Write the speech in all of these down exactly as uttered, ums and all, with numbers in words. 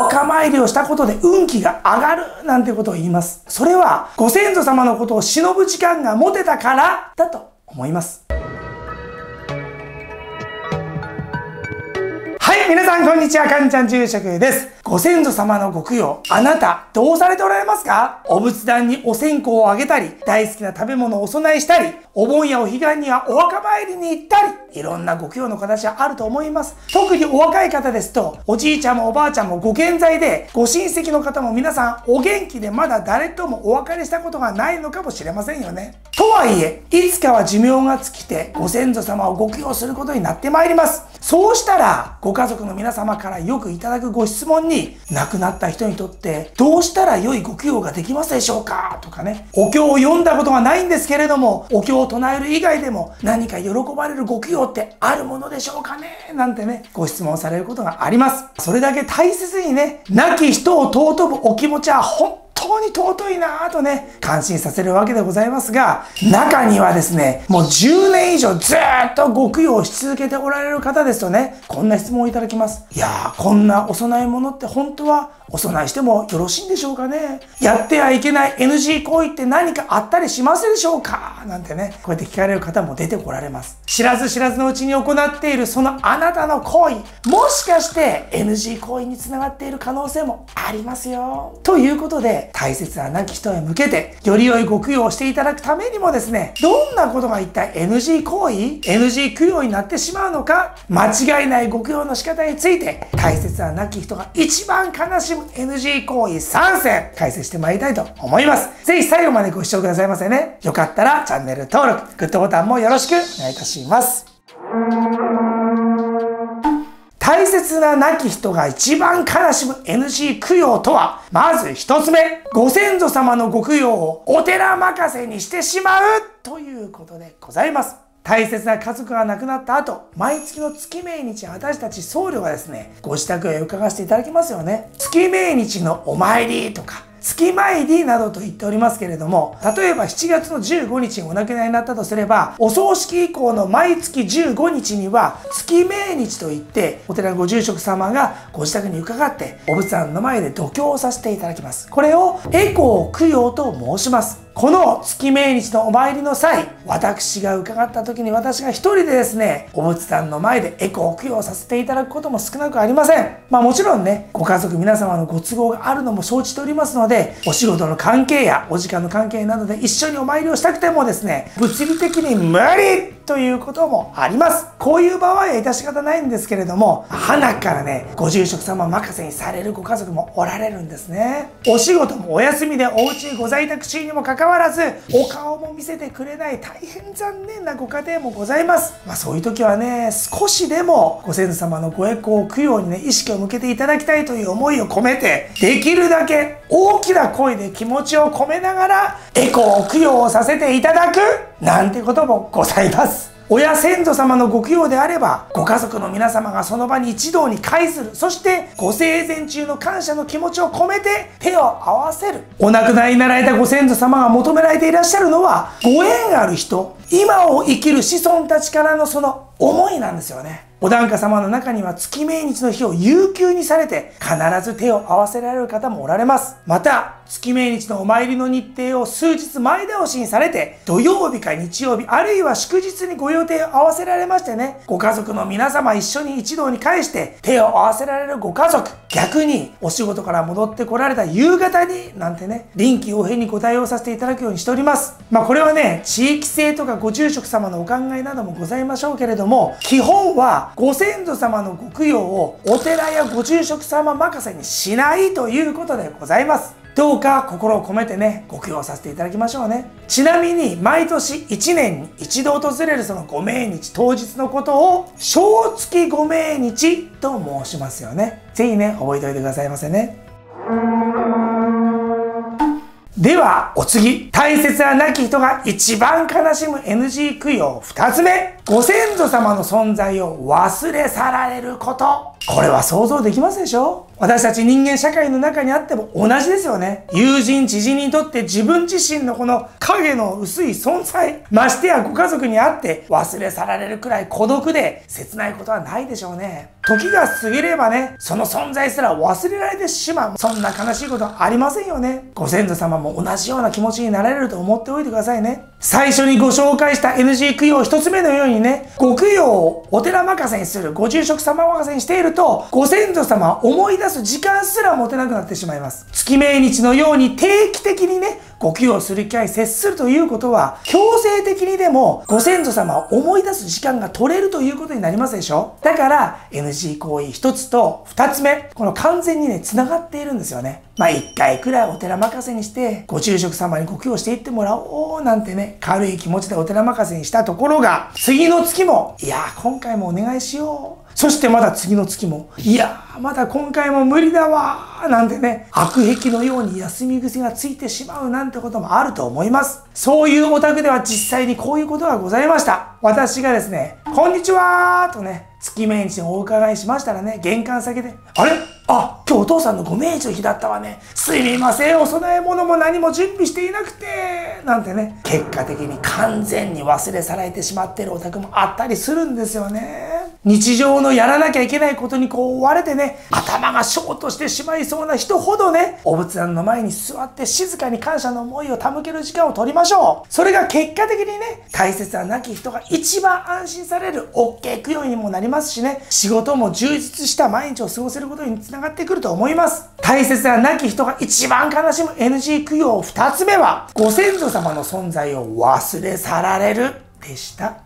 お墓参りをしたことで運気が上がるなんてことを言います。それはご先祖様のことを偲ぶ時間が持てたからだと思います。はい、皆さんこんにちは、かんちゃん住職です。ご先祖様のご供養、あなた、どうされておられますか？お仏壇にお線香をあげたり、大好きな食べ物をお供えしたり、お盆やお彼岸にはお墓参りに行ったり、いろんなご供養の形はあると思います。特にお若い方ですと、おじいちゃんもおばあちゃんもご健在で、ご親戚の方も皆さんお元気でまだ誰ともお別れしたことがないのかもしれませんよね。とはいえ、いつかは寿命が尽きて、ご先祖様をご供養することになってまいります。そうしたら、ご家族の皆様からよくいただくご質問に、亡くなった人にとってどうしたら良いご供養ができますでしょうかとかね、お経を読んだことがないんですけれども、お経を唱える以外でも何か喜ばれるご供養ってあるものでしょうかね、なんてね、ご質問されることがあります。それだけ大切にね、亡き人を尊ぶお気持ちは本当に尊いなぁとね、感心させるわけでございますが、中にはですね、もうじゅうねん以上ずーっとご供養し続けておられる方ですとね、こんな質問をいただきます。いやー、こんなお供え物って本当はお供えしてもよろしいんでしょうかね。やってはいけない エヌジー 行為って何かあったりしますでしょうかなんてね、こうやって聞かれる方も出てこられます。知らず知らずのうちに行っているそのあなたの行為、もしかして エヌジー 行為につながっている可能性もありますよ。ということで、大切な亡き人へ向けて、より良いご供養をしていただくためにもですね、どんなことが一体 エヌジー 行為 ?エヌジー 供養になってしまうのか、間違いないご供養の仕方について、大切な亡き人が一番悲しむエヌジー 行為さんせん、解説してまいりたいと思います。ぜひ最後までご視聴くださいませね。よかったらチャンネル登録、グッドボタンもよろしくお願いいたします。大切な亡き人が一番悲しむ エヌジー 供養とは、まず一つ目、ご先祖様のご供養をお寺任せにしてしまうということでございます。大切な家族が亡くなった後、毎月の月命日、私たち僧侶がですね、ご自宅へ伺わせていただきますよね。月命日のお参りとか、月参りなどと言っておりますけれども、例えばしちがつのじゅうごにちにお亡くなりになったとすれば、お葬式以降の毎月じゅうごにちには月命日といって、お寺のご住職様がご自宅に伺ってお仏壇の前で読経をさせていただきます。これを回向供養と申します。この月命日のお参りの際、私が伺った時に、私が一人でですね、お仏壇の前で回向供養させていただくことも少なくありません。まあもちろんね、ご家族皆様のご都合があるのも承知しておりますので、でお仕事の関係やお時間の関係などで一緒にお参りをしたくてもですね、物理的に無理ということもあります。こういう場合は致し方ないんですけれども、花からね、ご住職様任せにされるご家族もおられるんですね。お仕事もお休みでお家にご在宅中にもかかわらず、お顔も見せてくれない大変残念なご家庭もございます。まあそういう時はね、少しでもご先祖様のご栄光を供養にね、意識を向けていただきたいという思いを込めて、できるだけ大きな声で気持ちを込めながら栄光を供養をさせていただくなんてこともございます。親先祖様のご供養であれば、ご家族の皆様がその場に一堂に会する、そしてご生前中の感謝の気持ちを込めて手を合わせる。お亡くなりになられたご先祖様が求められていらっしゃるのは、ご縁ある人、今を生きる子孫たちからのその思いなんですよね。お檀家様の中には、月命日の日を有休にされて必ず手を合わせられる方もおられます。また、月命日のお参りの日程を数日前倒しにされて、土曜日か日曜日、あるいは祝日にご予定を合わせられましてね、ご家族の皆様一緒に一堂に会して手を合わせられるご家族、逆にお仕事から戻ってこられた夕方になんてね、臨機応変にご対応させていただくようにしております。まあこれはね、地域性とかご住職様のお考えなどもございましょうけれども、基本はご先祖様のご供養をお寺やご住職様任せにしないということでございます。どうか心を込めてね、ご供養させていただきましょうね。ちなみに、毎年いちねんに一度訪れるそのご命日当日のことを、小月ご命日と申しますよね。ぜひね、覚えておいてくださいませね。では、お次。大切な亡き人が一番悲しむ エヌジー 供養。二つ目。ご先祖様の存在を忘れ去られること。これは想像できますでしょ？私たち人間社会の中にあっても同じですよね。友人、知人にとって自分自身のこの影の薄い存在、ましてやご家族にあって忘れ去られるくらい孤独で切ないことはないでしょうね。時が過ぎればね、その存在すら忘れられてしまう。そんな悲しいことはありませんよね。ご先祖様も同じような気持ちになれると思っておいてくださいね。最初にご紹介した エヌジー 供養一つ目のようにね、ご供養をお寺任せにする、ご住職様任せにしていると、ご先祖様は思い出す時間すら持てなくなってしまいます。月命日のように定期的にね、ご供養する機会に接するということは、強制的にでもご先祖様を思い出す時間が取れるということになりますでしょ。だから、エヌジー 行為一つと二つ目、この完全にね、繋がっているんですよね。まあ一回くらいお寺任せにして、ご住職様にご供養していってもらおうなんてね、軽い気持ちでお寺任せにしたところが、次の月も、いやー今回もお願いしよう。そしてまだ次の月も、いやーまだ今回も無理だわーなんてね、悪癖のように休み癖がついてしまうなんてこともあると思います。そういうお宅では実際にこういうことがございました。私がですね、こんにちはーとね、月命日にお伺いしましたらね、玄関先で、あれあ、今日お父さんのご命日の日だったわね。すみません、お供え物も何も準備していなくてなんてね、結果的に完全に忘れ去られてしまっているお宅もあったりするんですよね。日常のやらなきゃいけないことにこう追われてね、頭がショートしてしまいそうな人ほどね、お仏壇の前に座って静かに感謝の思いを手向ける時間を取りましょう。それが結果的にね、大切な亡き人が一番安心される OK 供養にもなりますしね、仕事も充実した毎日を過ごせることにつながってくると思います。大切な亡き人が一番悲しむ エヌジー 供養ふたつめは、ご先祖様の存在を忘れ去られるでした。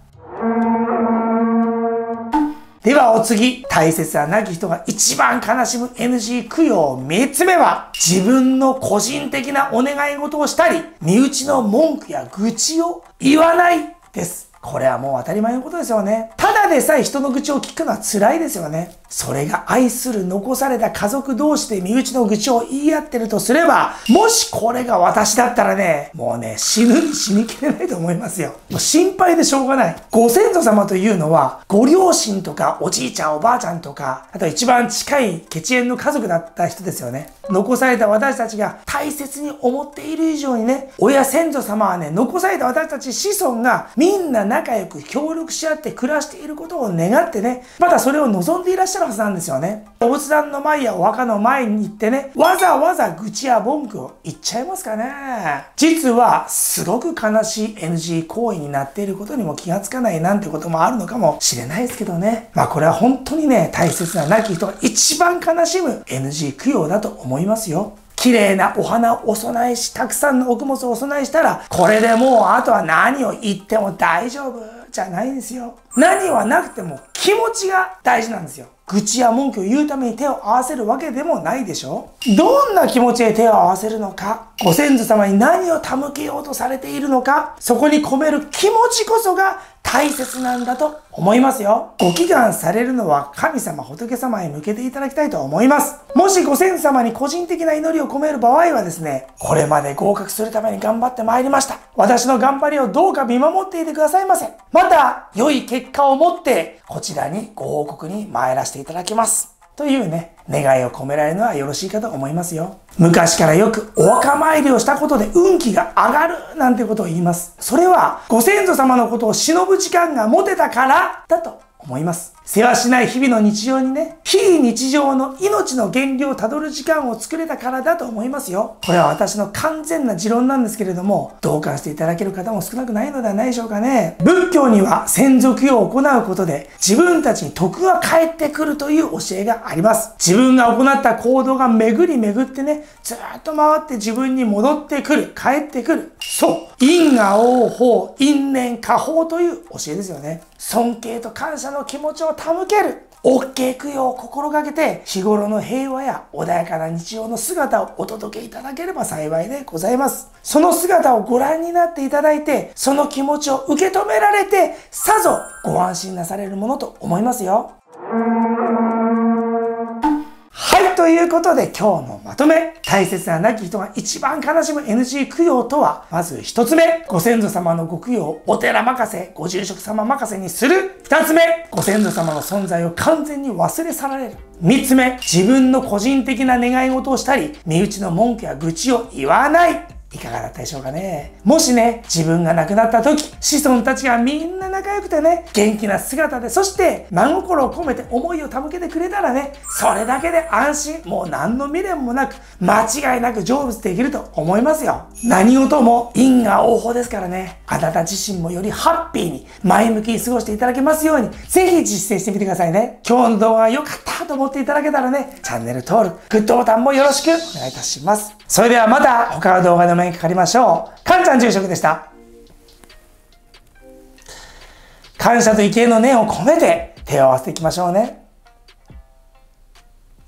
ではお次、大切な亡き人が一番悲しむ エヌジー 供養みっつめは、自分の個人的なお願い事をしたり、身内の文句や愚痴を言わないです。これはもう当たり前のことですよね。ただでさえ人の愚痴を聞くのは辛いですよね。それが愛する残された家族同士で身内の愚痴を言い合ってるとすれば、もしこれが私だったらね、もうね、死ぬに死にきれないと思いますよ。もう心配でしょうがない。ご先祖様というのは、ご両親とかおじいちゃんおばあちゃんとか、あと一番近い血縁の家族だった人ですよね。残された私たちが大切に思っている以上にね、親先祖様はね、残された私たち子孫がみんな仲良く協力し合って暮らしていることを願ってね、またそれを望んでいらっしゃるはずなんですよね。お仏壇の前やお墓の前に行ってね、わざわざ愚痴や文句を言っちゃいますかね。実はすごく悲しい エヌジー 行為になっていることにも気がつかないなんてこともあるのかもしれないですけどね。まあこれは本当にね、大切な亡き人が一番悲しむ エヌジー 供養だと思いますよ。綺麗なお花をお供えし、たくさんの供物をお供えしたら、これでもうあとは何を言っても大丈夫じゃないんですよ。何はなくても気持ちが大事なんですよ。愚痴や文句を言うために手を合わせるわけでもないでしょ。どんな気持ちで手を合わせるのか、ご先祖様に何を手向けようとされているのか、そこに込める気持ちこそが大切なんだと思いますよ。ご祈願されるのは神様仏様へ向けていただきたいと思います。もしご先祖様に個人的な祈りを込める場合はですね、これまで合格するために頑張ってまいりました。私の頑張りをどうか見守っていてくださいませ。また、良い結果をもって、こちらにご報告に参らせていただきます。というね、願いを込められるのはよろしいかと思いますよ。昔からよくお墓参りをしたことで運気が上がるなんてことを言います。それはご先祖様のことを忍ぶ時間が持てたからだと思います。世話しない日々の日常にね、非日常の命の源流をたどる時間を作れたからだと思いますよ。これは私の完全な持論なんですけれども、同感していただける方も少なくないのではないでしょうかね。仏教には先祖供養を行うことで自分たちに徳が返ってくるという教えがあります。自分が行った行動が巡り巡ってね、ずっと回って自分に戻ってくる、返ってくる。そう。因果応報、因縁果報という教えですよね。尊敬と感謝の気持ちを手向ける OK 供養を心がけて、日頃の平和や穏やかな日常の姿をお届けいただければ幸いでございます。その姿をご覧になっていただいて、その気持ちを受け止められて、さぞご安心なされるものと思いますよ。はい、ということで今日のまとめ。大切な亡き人が一番悲しむ エヌジー 供養とは、まず一つ目、ご先祖様のご供養をお寺任せ、ご住職様任せにする。二つ目、ご先祖様の存在を完全に忘れ去られる。三つ目、自分の個人的な願い事をしたり、身内の文句や愚痴を言わない。いかがだったでしょうかね。もしね、自分が亡くなった時、子孫たちがみんな仲良くてね、元気な姿で、そして真心を込めて思いを手向けてくれたらね、それだけで安心、もう何の未練もなく、間違いなく成仏できると思いますよ。何事も因果応報ですからね、あなた自身もよりハッピーに前向きに過ごしていただけますように、ぜひ実践してみてくださいね。今日の動画が良かったと思っていただけたらね、チャンネル登録、グッドボタンもよろしくお願いいたします。それではまた他の動画でお目にかかりましょう。かんちゃん住職でした。感謝と畏敬の念を込めて手を合わせていきましょうね。